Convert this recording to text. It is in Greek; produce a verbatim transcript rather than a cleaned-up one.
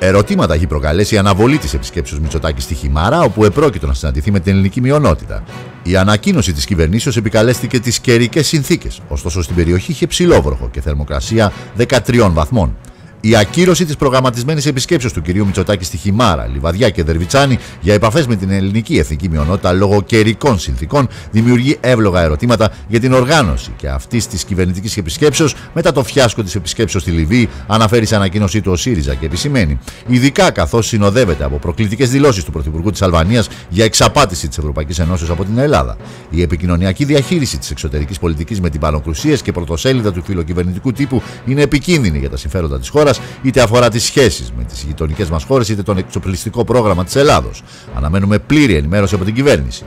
Ερωτήματα έχει προκαλέσει η αναβολή της επισκέψεως Μητσοτάκη στη Χιμάρα, όπου επρόκειτο να συναντηθεί με την ελληνική μειονότητα. Η ανακοίνωση της κυβερνήσεως επικαλέστηκε τις καιρικές συνθήκες, ωστόσο στην περιοχή είχε ψηλόβροχο και θερμοκρασία δεκατριών βαθμών. Η ακύρωση της προγραμματισμένης επισκέψεως του κυρίου Μητσοτάκη στη Χιμάρα, Λιβαδιά και Δερβιτσάνη για επαφές με την ελληνική εθνική μειονότητα λόγω καιρικών συνθήκων δημιουργεί εύλογα ερωτήματα για την οργάνωση και αυτής της κυβερνητικής επισκέψεως μετά το φιάσκο της επισκέψεως στη Λιβύη, αναφέρει σε ανακοίνωσή του ο ΣΥΡΙΖΑ και επισημαίνει. Ειδικά καθώς συνοδεύεται από προκλητικές δηλώσεις του Πρωθυπουργού της Αλβανίας για εξαπάτηση της Ευρωπαϊκής Ενώσεως από την Ελλάδα. Η επικοινωνιακή διαχείριση της εξωτερικής πολιτικής με την πανοκρουσίες και πρωτοσέλιδα του φιλοκυβερνητικού τύπου είναι επικίνδυνη για τα συμφέροντα της χώρας, είτε αφορά τις σχέσεις με τις γειτονικές μας χώρες, είτε τον εξοπλιστικό πρόγραμμα της Ελλάδος. Αναμένουμε πλήρη ενημέρωση από την κυβέρνηση.